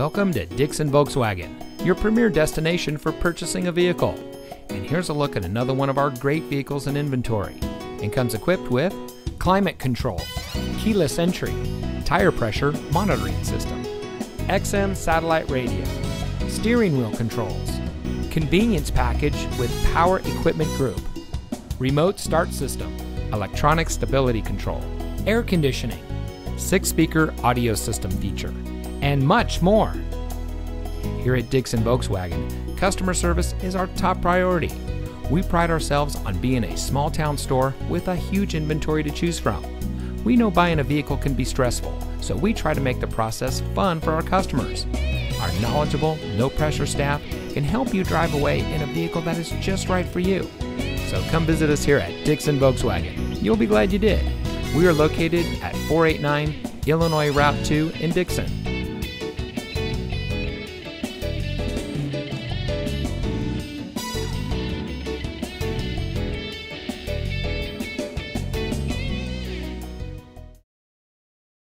Welcome to Dixon Volkswagen, your premier destination for purchasing a vehicle. And here's a look at another one of our great vehicles in inventory. It comes equipped with climate control, keyless entry, tire pressure monitoring system, XM satellite radio, steering wheel controls, convenience package with power equipment group, remote start system, electronic stability control, air conditioning, 6-speaker audio system feature, and much more. Here at Dixon Volkswagen, customer service is our top priority. We pride ourselves on being a small town store with a huge inventory to choose from. We know buying a vehicle can be stressful, so we try to make the process fun for our customers. Our knowledgeable, no-pressure staff can help you drive away in a vehicle that is just right for you. So come visit us here at Dixon Volkswagen. You'll be glad you did. We are located at 489 Illinois Route 2 in Dixon.